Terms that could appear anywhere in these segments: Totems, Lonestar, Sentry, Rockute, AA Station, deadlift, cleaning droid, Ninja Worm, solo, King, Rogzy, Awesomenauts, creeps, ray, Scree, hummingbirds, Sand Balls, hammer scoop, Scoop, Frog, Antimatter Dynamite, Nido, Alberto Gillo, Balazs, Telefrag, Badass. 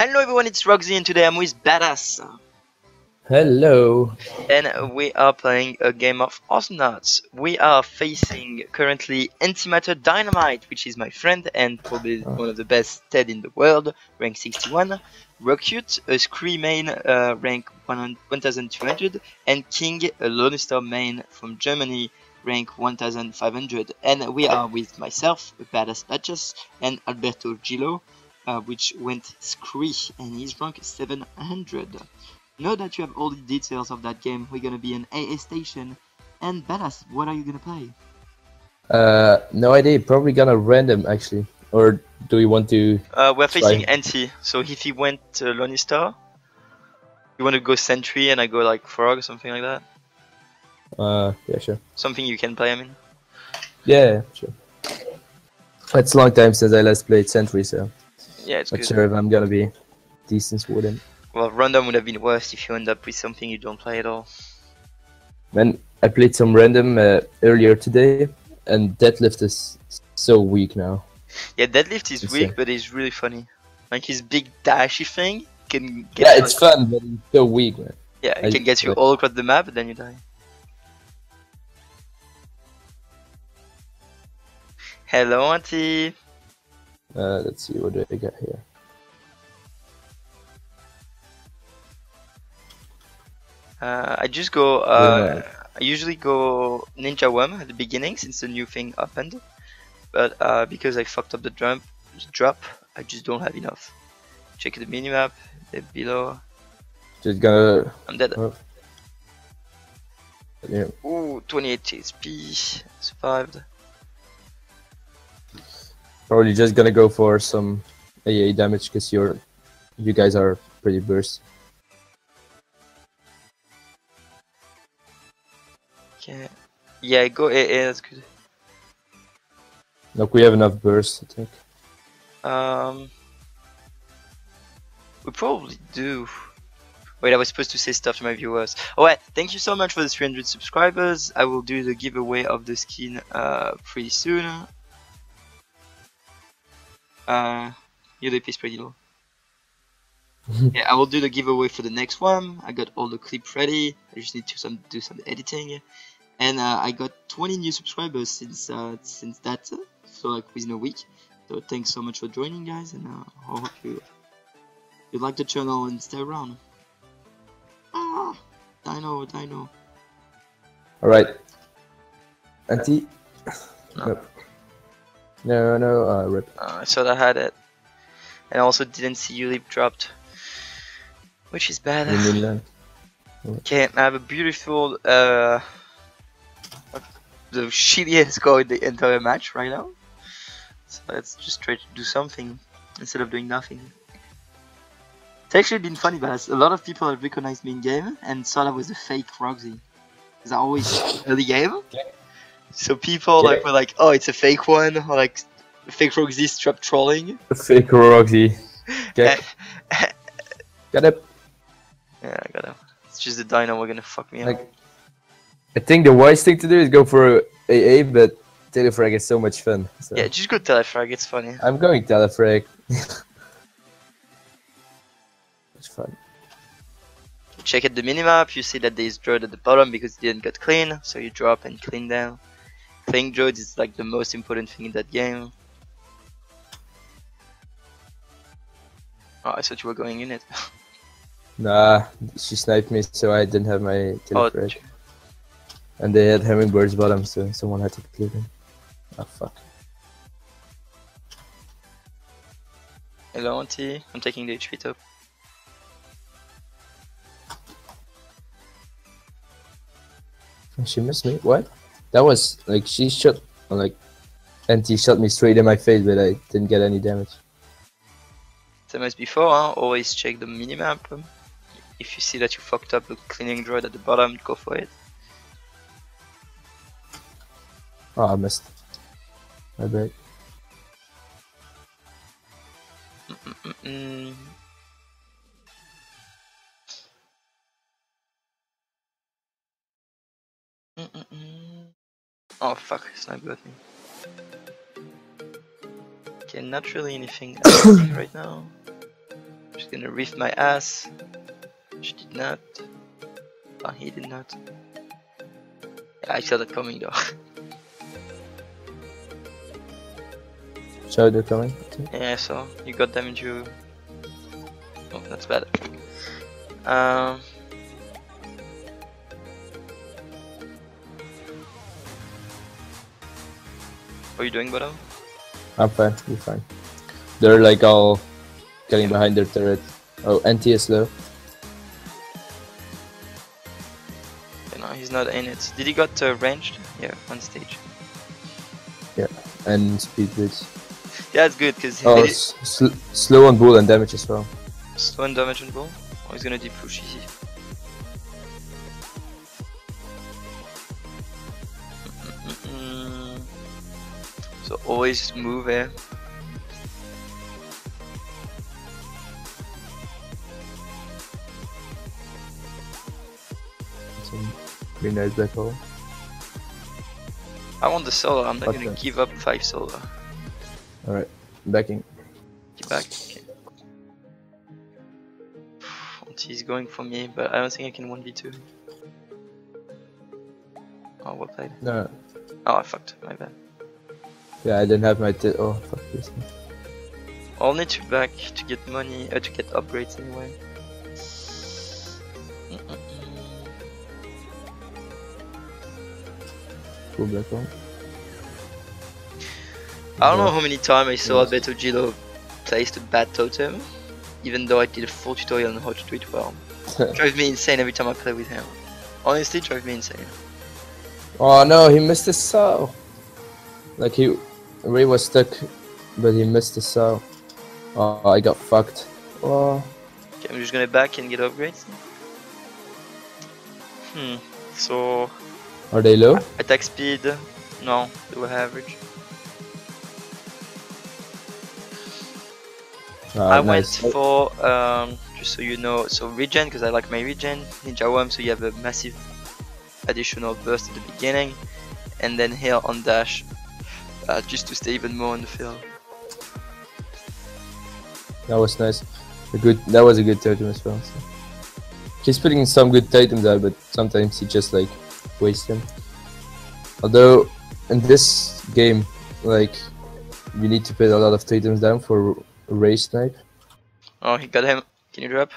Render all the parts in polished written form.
Hello everyone, it's Rogzy and today I'm with Badass. Hello. And we are playing a game of Awesomenauts. We are facing currently Antimatter Dynamite, which is my friend and probably one of the best TED in the world, rank 61. Rockute, a Scree main, rank 1200. And King, a Lonestar main from Germany, rank 1500. And we are with myself, Badass, and Alberto Gillo. Which went Scree, and he's rank 700. Now that you have all the details of that game, we're gonna be in AA Station. And Balazs, what are you gonna play? No idea, probably gonna random actually. Or do we want to... we're facing Anti, so if he went Lonestar, you wanna go Sentry and I go like Frog or something like that? Yeah, sure. Something you can play, I mean? Yeah, sure. It's a long time since I last played Sentry, so... Yeah, it's good. Not sure if I'm gonna be decent with him. Well, random would have been worse if you end up with something you don't play at all. Man, I played some random earlier today, and deadlift is so weak now. Yeah, deadlift is weak, but it's really funny. Like his big dashy thing can get... Yeah, it's fun, but it's so weak, man. Yeah, it can get you all across the map, but then you die. Hello, Auntie! Let's see, what do I got here? I just go, I usually go Ninja Worm at the beginning since the new thing happened. But because I fucked up the drop, I just don't have enough. Check the minimap, they're below. Just gonna... I'm dead. Oh. Yeah. Ooh, 28 TSP, survived. Probably just gonna go for some AA damage because you guys are pretty burst. Okay. Yeah, go AA, that's good. Look, we have enough burst, I think. We probably do. Wait, I was supposed to say stuff to my viewers. Alright, thank you so much for the 300 subscribers. I will do the giveaway of the skin pretty soon. UDP is pretty low. Yeah, I will do the giveaway for the next one. I got all the clips ready. I just need to do some editing. And I got 20 new subscribers since that, so like within a week. So thanks so much for joining, guys, and I hope you like the channel and stay around. Ah, Dino. Alright. Auntie. Nope. No, rip. I thought I had it. And I also didn't see you leap dropped. Which is bad. Okay, I have a beautiful, the shittiest score in the entire match right now. So let's just try to do something instead of doing nothing. It's actually been funny, but a lot of people have recognized me in game and thought I was a fake Rogzy. Because I always early game. Okay. So people like were like, oh, it's a fake one, or like fake Rogzy trap trolling. Fake Rogzy. Okay. Got it. Yeah, I got it. It's just the dino we're gonna fuck me up. I think the wise thing to do is go for AA, but Telefrag is so much fun. So. Yeah, just go Telefrag. It's funny. I'm going Telefrag. It's fun. Check at the minimap. You see that there is droid at the bottom because it didn't get clean, so you drop and clean down. Cleaning droid is like the most important thing in that game. Oh, I thought you were going in it. Nah, she sniped me, so I didn't have my Telefrag. Oh, and they had hummingbirds bottom, so someone had to clear them. Ah, fuck. Hello, Auntie. I'm taking the HP top. She missed me? What? That was like she shot, like, and he shot me straight in my face, but I didn't get any damage. Same as before, huh? Always check the minimap. If you see that you fucked up the cleaning droid at the bottom, go for it. Oh, I missed. My bad. Oh fuck, snipe got me. Okay, not really anything right now. She's gonna reef my ass. She did not. Oh, he did not. Yeah, I saw that coming though. So they're coming? Yeah, so you got damage. You. Oh, that's bad. What are you doing, Bottom? I'm fine, you're fine. They're like all getting behind their turret. Oh, anti is low. Yeah, no, he's not in it. Did he got ranged? Yeah, on stage. Yeah, and speed boots. Yeah, it's good because oh, slow on bull and damage as well. Slow and damage on bull? Oh, he's gonna deep push easy. So always move here. Pretty nice black hole. I want the solo, I'm not What's gonna that? Give up 5 solo. Alright, backing. Get back, okay. He's going for me, but I don't think I can 1v2. Oh, what played? No. Oh, I fucked, my bad. Yeah, I didn't have my oh, fuck this thing. I'll need to back to get money, to get upgrades anyway. Cool black hole. I don't know how many times I saw Alberto Gillo place the bad totem, even though I did a full tutorial on how to do it well. Drives me insane every time I play with him. Honestly, drives me insane. Oh no, he missed his soul. Like Ray was stuck, but he missed the soul. Oh, I got fucked. Oh. Okay, I'm just gonna back and get upgrades. So. Are they low? Attack speed? No, they were average. I nice. Went for, just so you know, so regen, because I like my regen, Ninja Worm, so you have a massive additional burst at the beginning, and then here on dash, just to stay even more on the field. That was nice. That was a good totem as well. So. He's putting some good totems out, but sometimes he just like wastes them. Although, in this game, like, you need to put a lot of totems down for Ray snipe. Oh, he got him. Can you drop?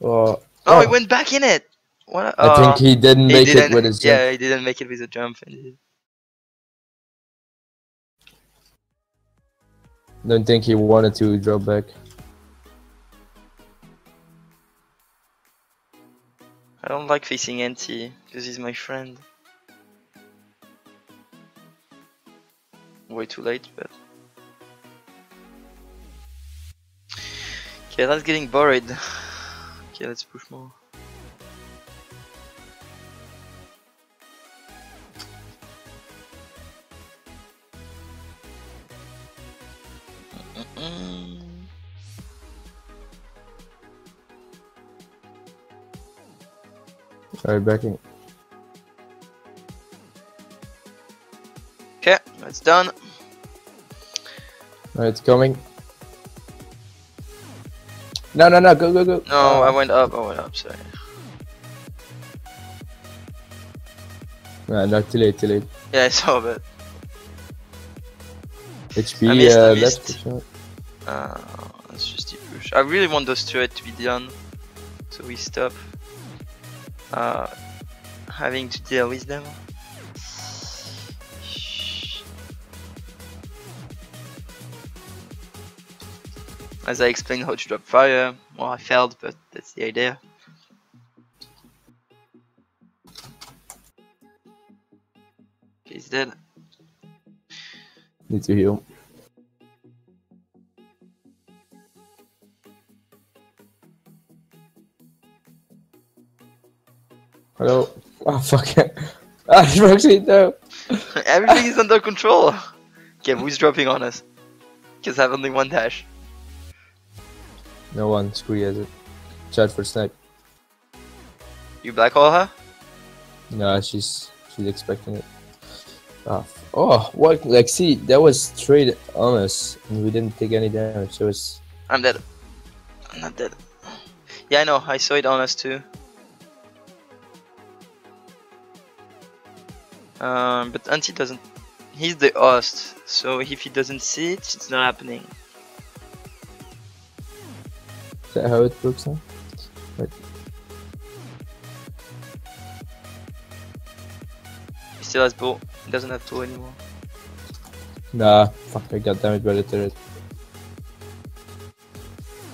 Oh, he went back in it. What? I think he didn't make it with his jump. Yeah, he didn't make it with a jump. Don't think he wanted to drop back. I don't like facing Anti because he's my friend. Way too late, but. Okay, that's getting boring. Okay, let's push more. Alright, backing. Okay, that's done. Alright, it's coming. No, go. No, I went up, sorry. Nah, not too late. Yeah, I saw that. HP left. Let's just deep push. I really want those turret to be done, so we stop having to deal with them. As I explained how to drop fire, well, I failed, but that's the idea. Okay, he's dead. Need to heal. Hello. Oh, fuck it. Roxy, no. Everything is under control. Okay, who's dropping on us? Because I have only one dash. No one, Scree has it. Charge for snipe. You black hole her? No, she's expecting it. Oh, what? Like, see, that was straight on us, and we didn't take any damage. So it's. I'm dead. Not dead. Yeah, I know. I saw it on us too. But Anti doesn't. He's the host, so if he doesn't see it, it's not happening. Is that how it looks? Huh? Wait. He still has ball. He doesn't have two anymore. Nah, fuck, I got damaged by the turret.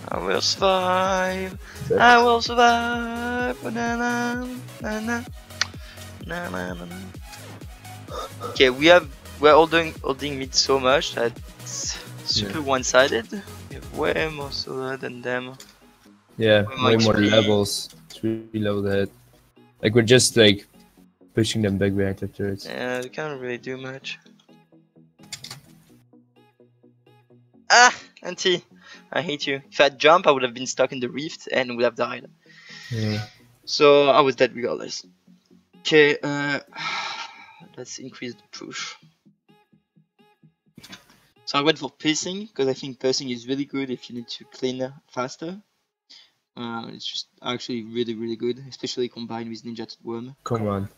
I will survive. Sorry. I will survive. Na na na na na na na. Okay, we're holding mid so much that it's super one-sided. We have way more solo than them. Yeah, way more levels. It's really low ahead. Like we're just like pushing them back behind the turrets. Yeah, we can't really do much. Ah, Anti, I hate you. If I jump, I would have been stuck in the rift and would have died. Yeah. So I was dead regardless. Okay, let's increase the push. So I went for pacing because I think pacing is really good if you need to clean faster. It's just actually really good, especially combined with Ninja Worm. Come on.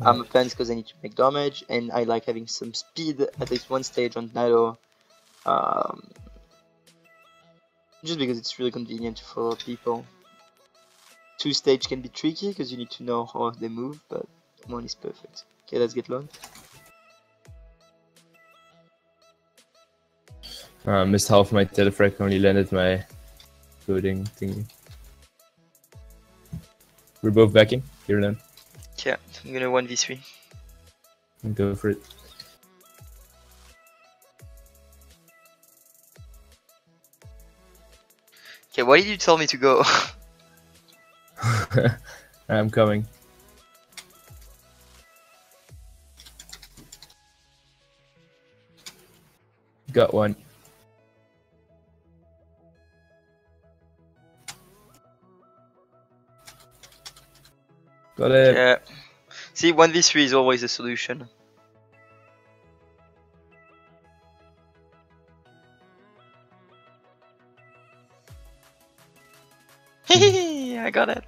I'm a fan because I need to make damage and I like having some speed at least one stage on Nido. Just because it's really convenient to follow people. Two stage can be tricky because you need to know how they move, but one is perfect. Okay, let's get long. I missed half my Telefrag, only landed my loading thingy. We're both backing, you're alone. Yeah, I'm gonna 1v3. Go for it. Okay, why did you tell me to go? I'm coming. Got one. Got it. Yeah. See, 1v3 is always a solution. Hehehe, I got it.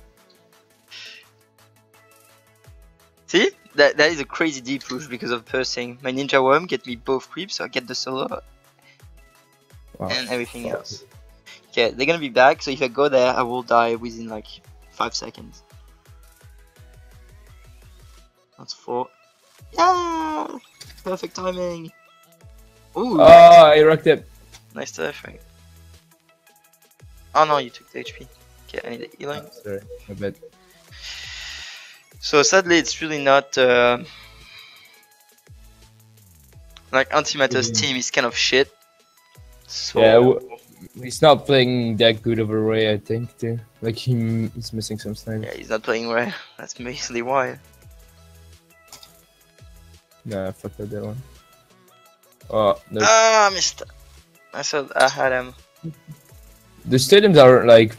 See? That is a crazy deep push because of pursing. My Ninja Worm get me both creeps, so I get the solo. Wow. And everything else. Okay, they're gonna be back, so if I go there, I will die within like 5 seconds. That's 4. Yeah! Perfect timing! Ooh! Oh, nice. I rocked it! Nice Telefrag. Oh no, you took the HP. Okay, I need the healing. Oh, sorry, my bad. So sadly, it's really not like Antimatter's team is kind of shit. So yeah, he's not playing that good of a Ray, I think. Too, like he's missing some snipes. Yeah, he's not playing Ray. That's basically why. Nah, fuck that one. Oh no! Ah, I missed. I thought I had him. The stadiums are like.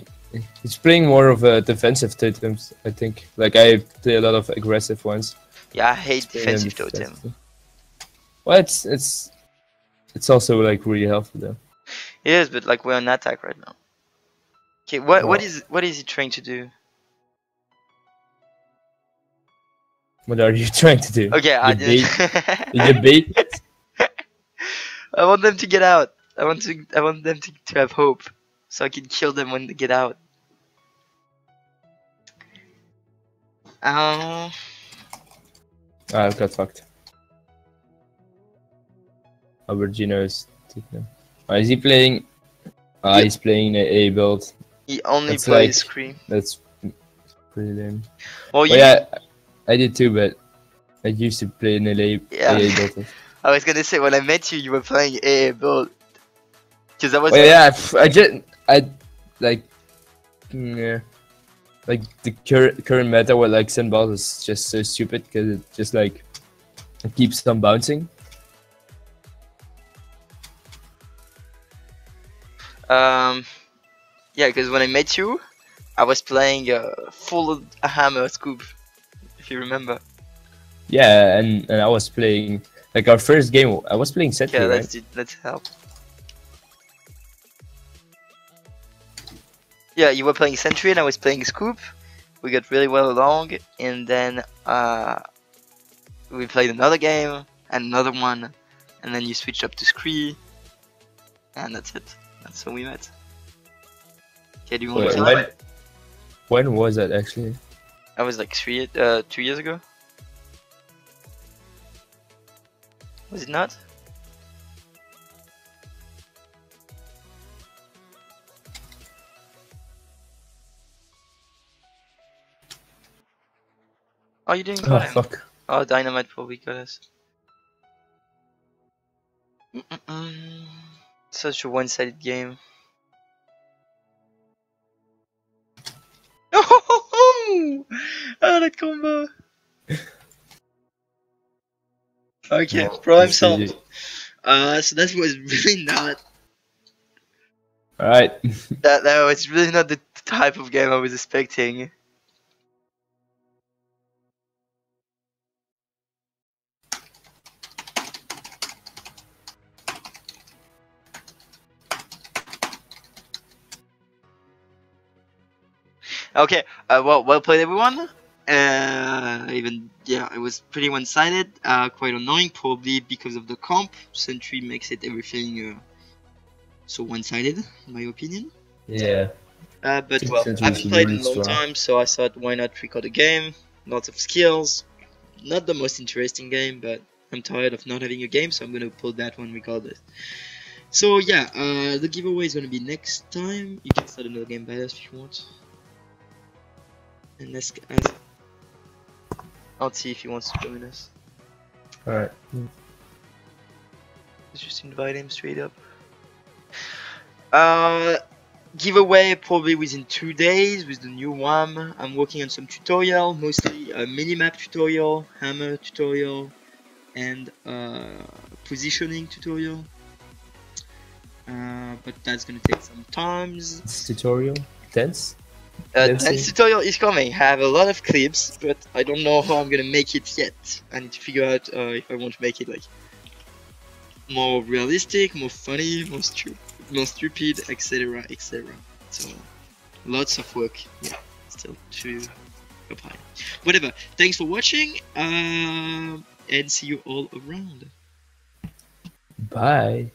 It's playing more of a defensive totems, I think. Like, I play a lot of aggressive ones. Yeah, I hate defensive totem. Well, it's also, like, really helpful, though. Yes, but, like, we're on attack right now. Okay, what is he trying to do? What are you trying to do? Okay, I did. You bait? I want them to get out. I want them to have hope. So I can kill them when they get out. I got fucked. Alberto Gillo is taking them. Is he playing? He's playing the A build. He only plays Scree. That's pretty lame. Well, yeah, I did too, but I used to play an AA build. I was gonna say when I met you, you were playing AA build. Cause I was. Well, yeah, like the current meta with like Sand Balls is just so stupid because it just like it keeps them bouncing. Yeah, because when I met you, I was playing full hammer scoop, if you remember. Yeah, and I was playing like our first game. I was playing Sentry. Yeah, let's help. yeah, you were playing Sentry and I was playing Scoop. We got really well along, and then we played another game and another one, and then you switched up to Scree, and that's it. That's how we met. Okay, do you want to tell? When was that actually? That was like 2 years ago. Was it not? Are you doing fine? Oh, fuck. Oh, Dynamite probably got us. Such a one-sided game. Oh, that combo! Okay, no, problem solved. So that was really not... Alright. that was really not the type of game I was expecting. Okay, well played everyone. It was pretty one-sided, quite annoying, probably because of the comp. Sentry makes it everything so one-sided, in my opinion. Yeah. But well, I haven't played in a long time, so I thought, why not record a game? Lots of skills. Not the most interesting game, but I'm tired of not having a game, so I'm gonna upload that one regardless. So yeah, the giveaway is gonna be next time. You can start another game, Badass, if you want. And let's ask Alti if he wants to join us. Alright. Let's just invite him straight up. Giveaway probably within 2 days with the new one. I'm working on some tutorial, mostly a minimap tutorial, hammer tutorial, and positioning tutorial. But that's gonna take some time. This tutorial? Tense? Dance tutorial is coming. I have a lot of clips, but I don't know how I'm gonna make it yet. I need to figure out if I want to make it like more realistic, more funny, more stupid, etc, etc. So lots of work, yeah, still to apply. Whatever, thanks for watching, and see you all around. Bye.